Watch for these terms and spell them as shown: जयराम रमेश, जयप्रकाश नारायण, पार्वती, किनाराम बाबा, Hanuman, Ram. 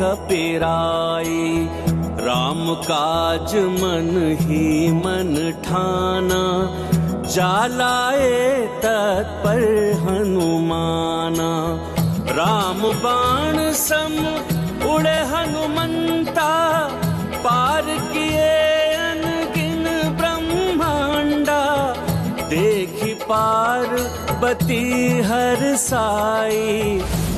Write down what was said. थपेराए। राम काज मन ही मन ठाना, जालाए तत्पर हनुमाना। राम बाण सम उड़े हनुमंता, पार किए अनगिन ब्रह्मांडा। देखी पार्वती हर साई।